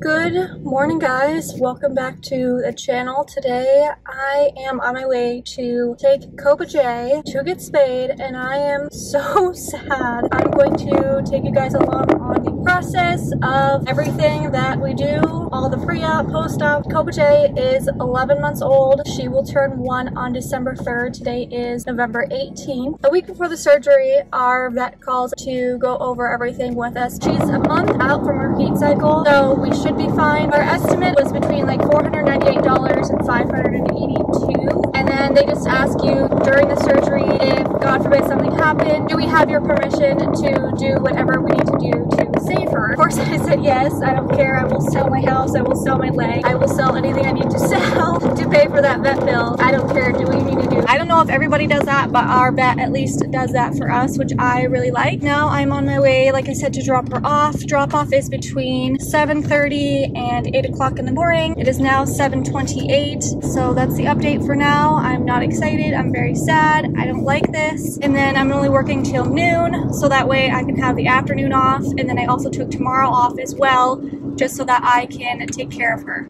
Good morning, guys. Welcome back to the channel. Today I am on my way to take Coba J to get spayed, and I am so sad. I'm going to take you guys along on the process of everything that we do, all the pre-op, post-op. Coba J is 11 months old. She will turn 1 on December 3rd. Today is November 18th. A week before the surgery, our vet calls to go over everything with us. She's a month out from her heat cycle, so we should be fine. Our estimate was between like $498 and $582, and then they just ask you during the surgery, if God forbid something happened, do we have your permission to do whatever we need to do to save her? Of course I said yes. I don't care. I will sell my house, I will sell my leg, I will sell anything I need to sell to pay for that vet bill. I don't care. Do we need to do? I don't know if everybody does that, but our vet at least does that for us, which I really like. Now I'm on my way, like I said, to drop her off. Drop off is between 7:30 and 8 o'clock in the morning. It is now 7:28, so that's the update for now. I'm not excited. I'm very sad. I don't like this. And then I'm only working till noon, so that way I can have the afternoon off. And then I also took tomorrow off as well, just so that I can take care of her.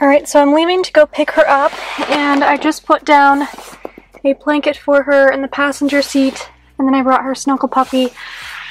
All right, so I'm leaving to go pick her up, and I just put down a blanket for her in the passenger seat, and then I brought her Snuggle Puppy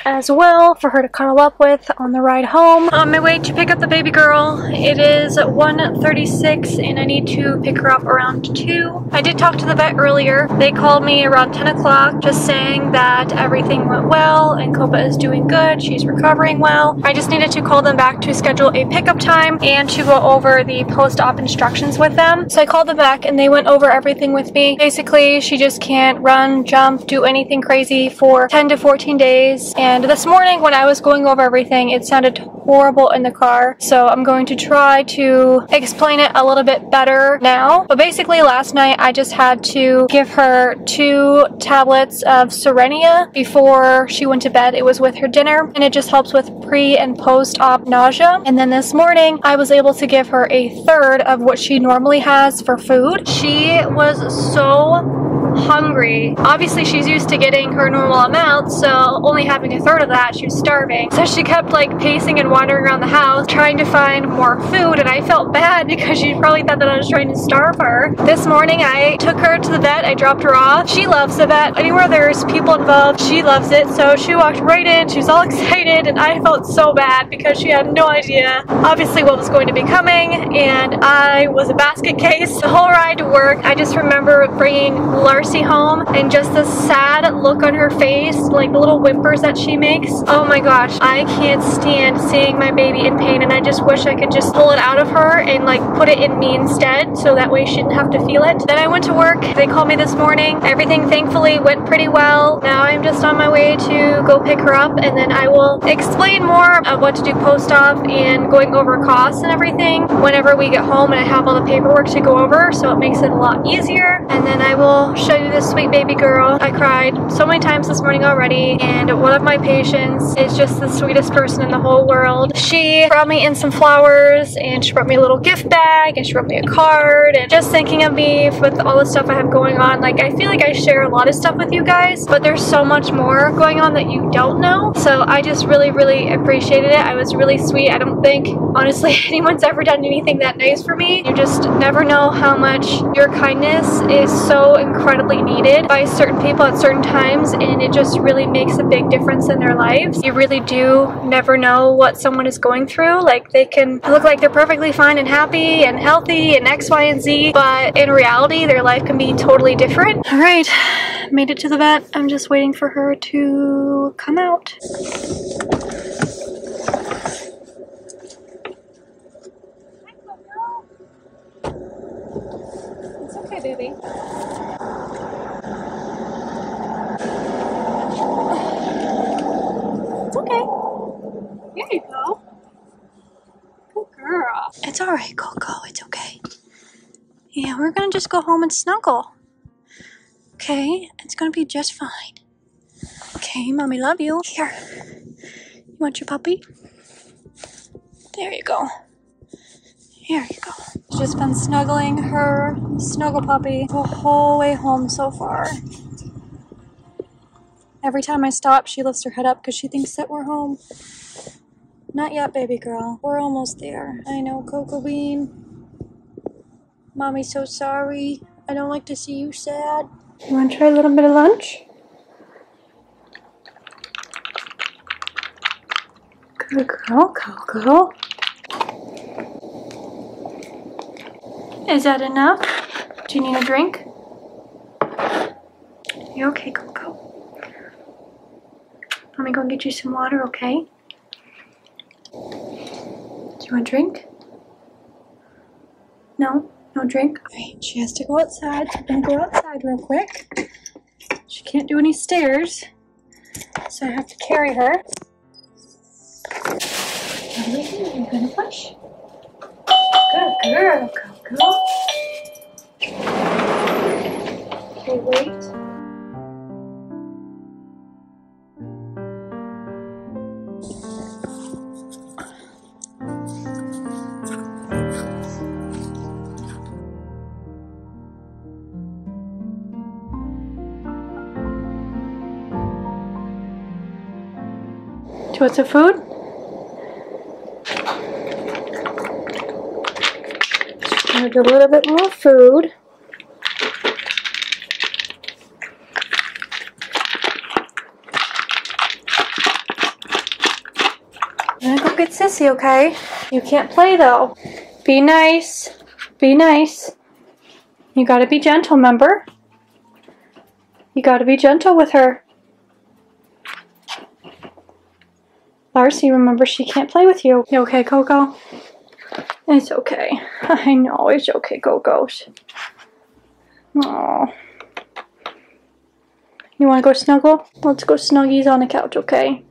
as well for her to cuddle up with on the ride home. On my way to pick up the baby girl, it is 1:36 and I need to pick her up around 2. I did talk to the vet earlier. They called me around 10 o'clock just saying that everything went well and Coba is doing good. She's recovering well. I just needed to call them back to schedule a pickup time and to go over the post-op instructions with them. So I called them back and they went over everything with me. Basically, she just can't run, jump, do anything crazy for 10 to 14 days. And this morning when I was going over everything, it sounded horrible in the car, so I'm going to try to explain it a little bit better now. But basically last night I just had to give her 2 tablets of Serenia before she went to bed. It was with her dinner, and it just helps with pre and post-op nausea. And then this morning I was able to give her a 1/3 of what she normally has for food. She was so hungry. Obviously she's used to getting her normal amount, so only having a 1/3 of that, she was starving. So she kept like pacing and wandering around the house trying to find more food, and I felt bad because she probably thought that I was trying to starve her. This morning I took her to the vet. I dropped her off. She loves the vet. Anywhere there's people involved, she loves it. So she walked right in. She was all excited, and I felt so bad because she had no idea obviously what was going to be coming, and I was a basket case. The whole ride to work, I just remember bringing Larsey home and just the sad look on her face, like the little whimpers that she makes. Oh my gosh, I can't stand seeing my baby in pain, and I just wish I could just pull it out of her and like put it in me instead, so that way she didn't have to feel it. Then I went to work. They called me this morning. Everything thankfully went pretty well. Now I'm just on my way to go pick her up, and then I will explain more of what to do post-op and going over costs and everything whenever we get home and I have all the paperwork to go over, so it makes it a lot easier. And then I will show you this sweet baby girl. I cried so many times this morning already, and one of my patients is just the sweetest person in the whole world. She brought me in some flowers, and she brought me a little gift bag, and she wrote me a card, and just thinking of me with all the stuff I have going on. Like, I feel like I share a lot of stuff with you guys, but there's so much more going on that you don't know. So I just really, really appreciated it. I was really sweet. I don't think, honestly, anyone's ever done anything that nice for me. You just never know how much your kindness is so incredibly needed by certain people at certain times, and it just really makes a big difference in their lives. You really do never know what someone is going through. Like, they can look like they're perfectly fine and happy and healthy and X, Y, and Z, but in reality their life can be totally different. All right, made it to the vet. I'm just waiting for her to come out. It's okay, baby. It's alright, Coco. It's okay. Yeah, we're gonna just go home and snuggle. Okay? It's gonna be just fine. Okay, Mommy, love you. Here. You want your puppy? There you go. Here you go. She's just been snuggling her Snuggle Puppy the whole way home so far. Every time I stop, she lifts her head up because she thinks that we're home. Not yet, baby girl. We're almost there. I know, Cocoa Bean. Mommy's so sorry. I don't like to see you sad. You want to try a little bit of lunch? Good girl, Cocoa. Is that enough? Do you need a drink? You okay, Cocoa? Let me go and get you some water, okay? Do you want a drink? No? No drink? Alright, she has to go outside. I'm gonna go outside real quick. She can't do any stairs, so I have to carry her. Are you gonna push? Good girl, Cocoa. Okay, wait. What's the food? Just a little bit more food. I'm gonna go get Sissy, okay? You can't play though. Be nice. Be nice. You gotta be gentle, remember? You gotta be gentle with her. Larsey, remember, she can't play with you. You okay, Cocoa? It's okay. I know, it's okay, Cocoa. Oh. You want to go snuggle? Let's go snuggies on the couch, okay?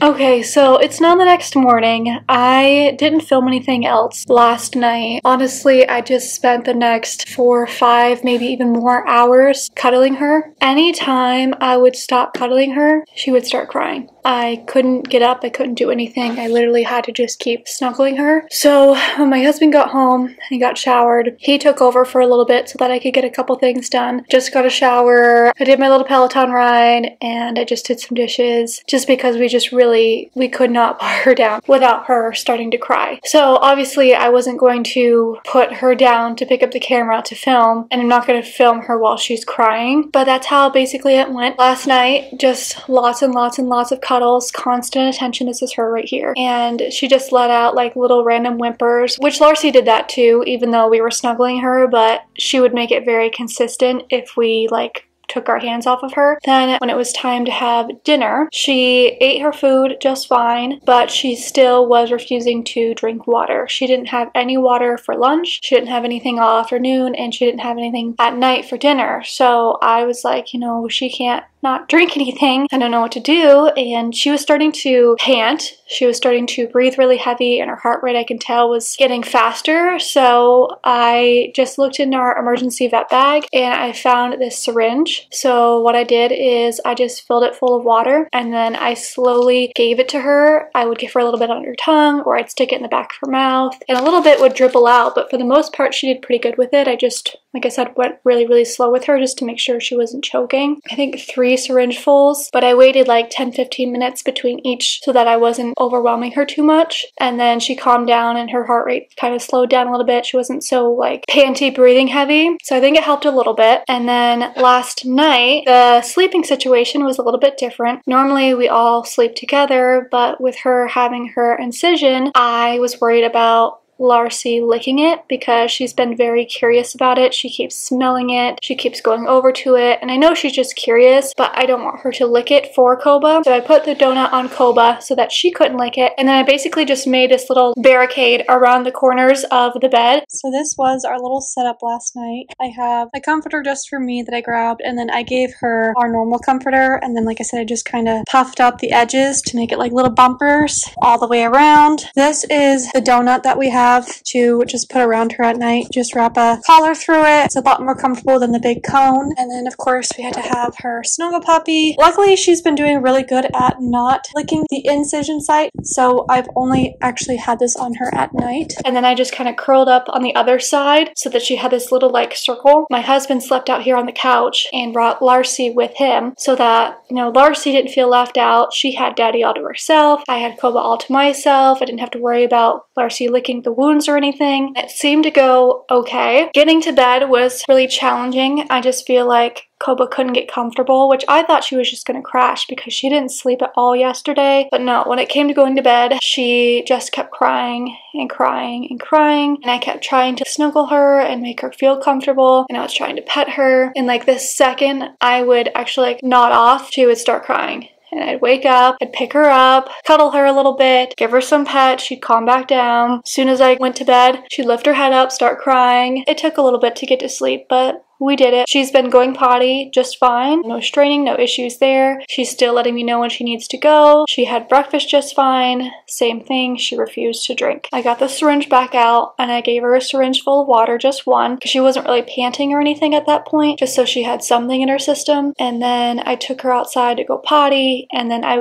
Okay, so it's now the next morning. I didn't film anything else last night. Honestly, I just spent the next 4 or 5, maybe even more hours cuddling her. Anytime I would stop cuddling her, she would start crying. I couldn't get up, I couldn't do anything. I literally had to just keep snuggling her. So when my husband got home and got showered, he took over for a little bit so that I could get a couple things done. Just got a shower, I did my little Peloton ride, and I just did some dishes just because we just really, we could not put her down without her starting to cry. So obviously I wasn't going to put her down to pick up the camera to film, and I'm not going to film her while she's crying. But that's how basically it went last night. Just lots and lots and lots of cuddles, constant attention. This is her right here. And she just let out like little random whimpers, which Larsey did that too, even though we were snuggling her, but she would make it very consistent if we like took our hands off of her. Then when it was time to have dinner, she ate her food just fine, but she still was refusing to drink water. She didn't have any water for lunch, she didn't have anything all afternoon, and she didn't have anything at night for dinner. So I was like, you know, she can't not drink anything. I don't know what to do. And she was starting to pant. She was starting to breathe really heavy, and her heart rate, I can tell, was getting faster. So I just looked in our emergency vet bag and I found this syringe. So what I did is I just filled it full of water and then I slowly gave it to her. I would give her a little bit on her tongue, or I'd stick it in the back of her mouth, and a little bit would dribble out, but for the most part she did pretty good with it. I just, like I said, went really, really slow with her just to make sure she wasn't choking. I think 3 syringefuls, but I waited like 10-15 minutes between each so that I wasn't overwhelming her too much. And then she calmed down and her heart rate kind of slowed down a little bit. She wasn't so like panty, breathing heavy. So I think it helped a little bit. And then last night, the sleeping situation was a little bit different. Normally we all sleep together, but with her having her incision, I was worried about Larsey licking it because she's been very curious about it. She keeps smelling it, she keeps going over to it, and I know she's just curious, but I don't want her to lick it for Coba. So I put the donut on Coba so that she couldn't lick it, and then I basically just made this little barricade around the corners of the bed. So this was our little setup last night. I have a comforter just for me that I grabbed, and then I gave her our normal comforter, and then like I said, I just kind of puffed up the edges to make it like little bumpers all the way around. This is the donut that we have have to just put around her at night. Just wrap a collar through it. It's a lot more comfortable than the big cone. And then of course we had to have her snuggle puppy. Luckily she's been doing really good at not licking the incision site, so I've only actually had this on her at night. And then I just kind of curled up on the other side so that she had this little like circle. My husband slept out here on the couch and brought Larsey with him so that, you know, Larsey didn't feel left out. She had Daddy all to herself. I had Coba all to myself. I didn't have to worry about Larsey licking the wounds or anything. It seemed to go okay. Getting to bed was really challenging. I just feel like Coba couldn't get comfortable, which I thought she was just gonna crash because she didn't sleep at all yesterday. But no, when it came to going to bed, she just kept crying and crying and crying. And I kept trying to snuggle her and make her feel comfortable. And I was trying to pet her. And like the second I would actually like nod off, she would start crying. And I'd wake up, I'd pick her up, cuddle her a little bit, give her some pet, she'd calm back down. As soon as I went to bed, she'd lift her head up, start crying. It took a little bit to get to sleep, but we did it. She's been going potty just fine. No straining, no issues there. She's still letting me know when she needs to go. She had breakfast just fine. Same thing, she refused to drink. I got the syringe back out and I gave her a syringe full of water, just one, because she wasn't really panting or anything at that point, just so she had something in her system. And then I took her outside to go potty, and then I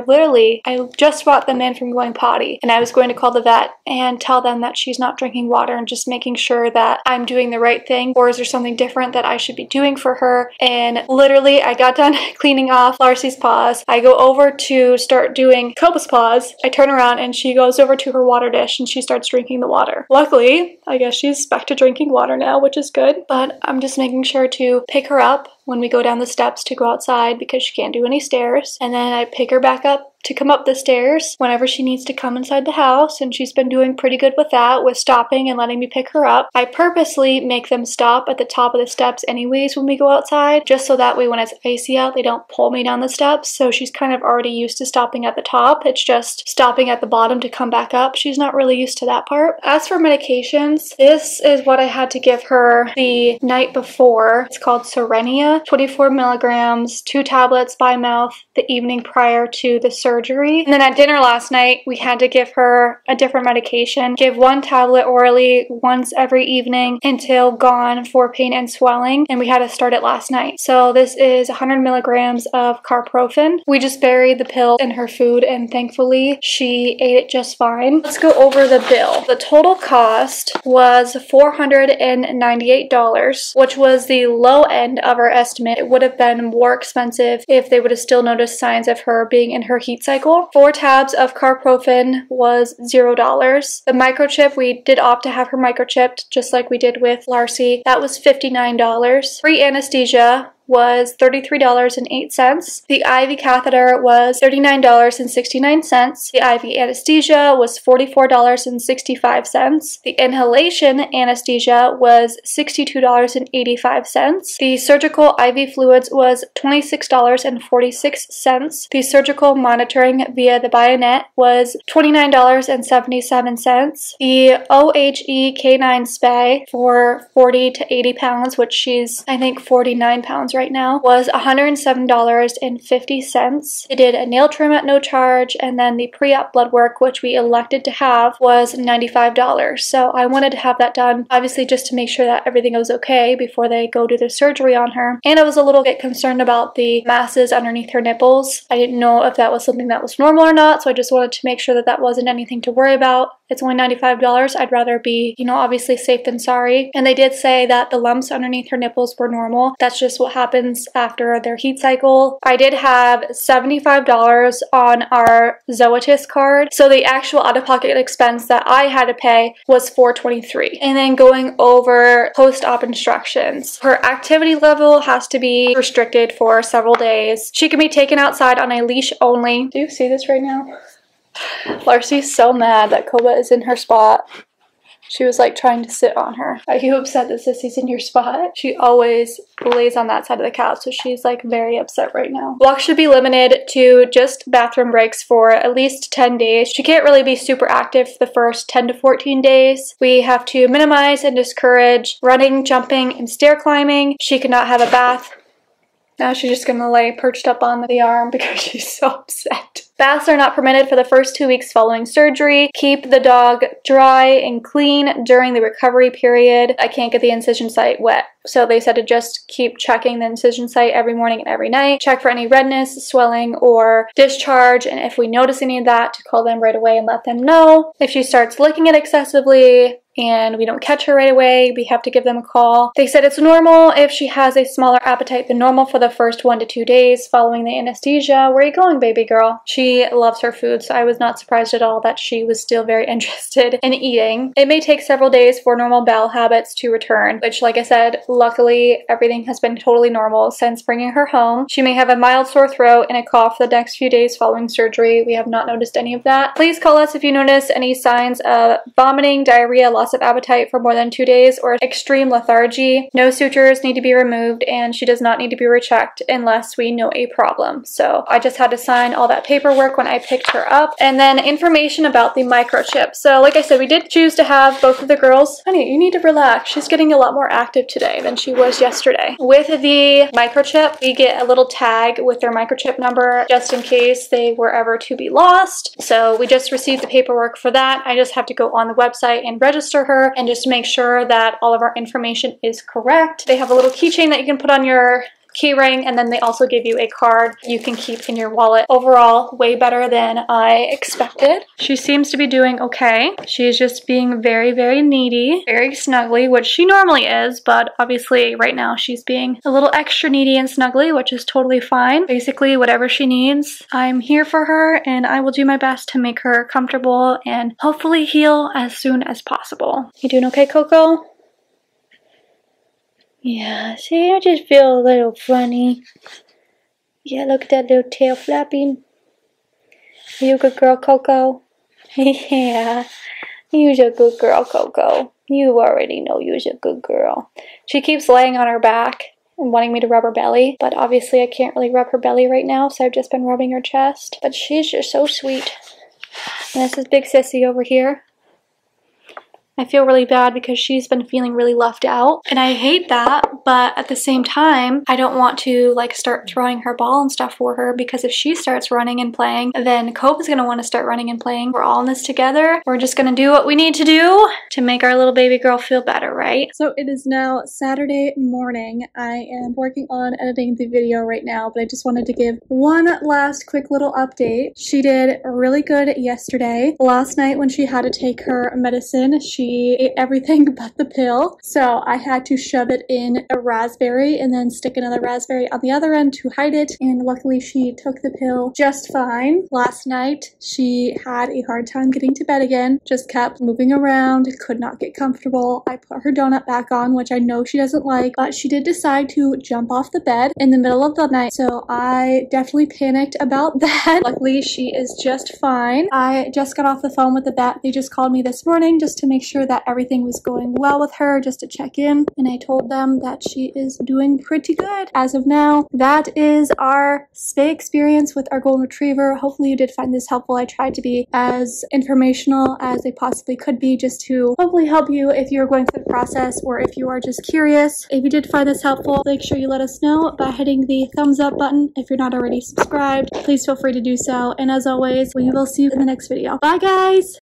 just brought them in from going potty, and I was going to call the vet and tell them that she's not drinking water and just making sure that I'm doing the right thing, or is there something different that I should be doing for her. And literally I got done cleaning off Larsey's paws. I go over to start doing Coba's paws. I turn around and she goes over to her water dish and she starts drinking the water. Luckily, I guess she's back to drinking water now, which is good, but I'm just making sure to pick her up when we go down the steps to go outside because she can't do any stairs. And then I pick her back up to come up the stairs whenever she needs to come inside the house, and she's been doing pretty good with that, with stopping and letting me pick her up. I purposely make them stop at the top of the steps anyways when we go outside, just so that way when it's icy out they don't pull me down the steps. So she's kind of already used to stopping at the top. It's just stopping at the bottom to come back up. She's not really used to that part. As for medications, this is what I had to give her the night before. It's called Serenia, 24 milligrams, 2 tablets by mouth the evening prior to the surgery. And then at dinner last night, we had to give her a different medication. Give 1 tablet orally once every evening until gone for pain and swelling, and we had to start it last night. So this is 100 milligrams of carprofen. We just buried the pill in her food, and thankfully she ate it just fine. Let's go over the bill. The total cost was $498, which was the low end of our estimate. It would have been more expensive if they would have still noticed signs of her being in her heat cycle. 4 tabs of carprofen was $0. The microchip, we did opt to have her microchipped just like we did with Larsey. That was $59. Free anesthesia was $33.08. The IV catheter was $39.69. The IV anesthesia was $44.65. The inhalation anesthesia was $62.85. The surgical IV fluids was $26.46. The surgical monitoring via the bayonet was $29.77. The OHE canine spay for 40 to 80 pounds, which she's, I think, 49 pounds right now, was $107.50. They did a nail trim at no charge, and then the pre-op blood work, which we elected to have, was $95. So I wanted to have that done, obviously just to make sure that everything was okay before they go do the surgery on her. And I was a little bit concerned about the masses underneath her nipples. I didn't know if that was something that was normal or not, so I just wanted to make sure that that wasn't anything to worry about. It's only $95. I'd rather be, you know, obviously safe than sorry. And they did say that the lumps underneath her nipples were normal. That's just what happens after their heat cycle. I did have $75 on our Zoetis card, so the actual out-of-pocket expense that I had to pay was $423. And then going over post-op instructions. Her activity level has to be restricted for several days. She can be taken outside on a leash only. Do you see this right now? Larsey's so mad that Coba is in her spot. She was like trying to sit on her. Are you upset that Sissy's in your spot? She always lays on that side of the couch, so she's like very upset right now. Walks should be limited to just bathroom breaks for at least 10 days. She can't really be super active for the first 10 to 14 days. We have to minimize and discourage running, jumping, and stair climbing. She cannot have a bath. Now she's just gonna lay perched up on the arm because she's so upset. Baths are not permitted for the first 2 weeks following surgery. Keep the dog dry and clean during the recovery period. I can't get the incision site wet. So they said to just keep checking the incision site every morning and every night. Check for any redness, swelling, or discharge. And if we notice any of that, to call them right away and let them know. If she starts licking it excessively, and we don't catch her right away, we have to give them a call. They said it's normal if she has a smaller appetite than normal for the first 1 to 2 days following the anesthesia. Where are you going, baby girl? She loves her food, so I was not surprised at all that she was still very interested in eating. It may take several days for normal bowel habits to return, which, like I said, luckily everything has been totally normal since bringing her home. She may have a mild sore throat and a cough the next few days following surgery. We have not noticed any of that. Please call us if you notice any signs of vomiting, diarrhea, loss of appetite for more than 2 days, or extreme lethargy. No sutures need to be removed, and she does not need to be rechecked unless we know a problem. So I just had to sign all that paperwork when I picked her up. And then information about the microchip. So like I said, we did choose to have both of the girls. Honey, you need to relax. She's getting a lot more active today than she was yesterday. With the microchip, we get a little tag with their microchip number just in case they were ever to be lost. So we just received the paperwork for that. I just have to go on the website and register her and just make sure that all of our information is correct. They have a little keychain that you can put on your key ring, and then they also give you a card you can keep in your wallet. Overall, way better than I expected. She seems to be doing okay. She is just being very, very needy, very snuggly, which she normally is, but obviously right now she's being a little extra needy and snuggly, which is totally fine. Basically, whatever she needs, I'm here for her, and I will do my best to make her comfortable and hopefully heal as soon as possible. You doing okay, Coco? Yeah, see, I just feel a little funny. Yeah, look at that little tail flapping. You good girl, Coco? Yeah, you're a good girl, Coco. You already know you're a good girl. She keeps laying on her back and wanting me to rub her belly, but obviously I can't really rub her belly right now, so I've just been rubbing her chest. But she's just so sweet. And this is Big Sissy over here. I feel really bad because she's been feeling really left out, and I hate that, but at the same time, I don't want to like start throwing her ball and stuff for her, because if she starts running and playing, then Coba's gonna want to start running and playing. We're all in this together. We're just gonna do what we need to do to make our little baby girl feel better, right? So it is now Saturday morning. I am working on editing the video right now, but I just wanted to give one last quick little update. She did really good yesterday. Last night when she had to take her medicine, she ate everything but the pill, so I had to shove it in a raspberry and then stick another raspberry on the other end to hide it, and luckily she took the pill just fine. Last night she had a hard time getting to bed again, just kept moving around, could not get comfortable. I put her donut back on, which I know she doesn't like, but she did decide to jump off the bed in the middle of the night, so I definitely panicked about that. Luckily she is just fine. I just got off the phone with the vet. They just called me this morning just to make sure that everything was going well with her, just to check in, and I told them that she is doing pretty good as of now. That is our spay experience with our golden retriever. Hopefully you did find this helpful. I tried to be as informational as I possibly could be, just to hopefully help you if you're going through the process, or if you are just curious. If you did find this helpful, make sure you let us know by hitting the thumbs up button. If you're not already subscribed, please feel free to do so, and as always, we will see you in the next video. Bye guys!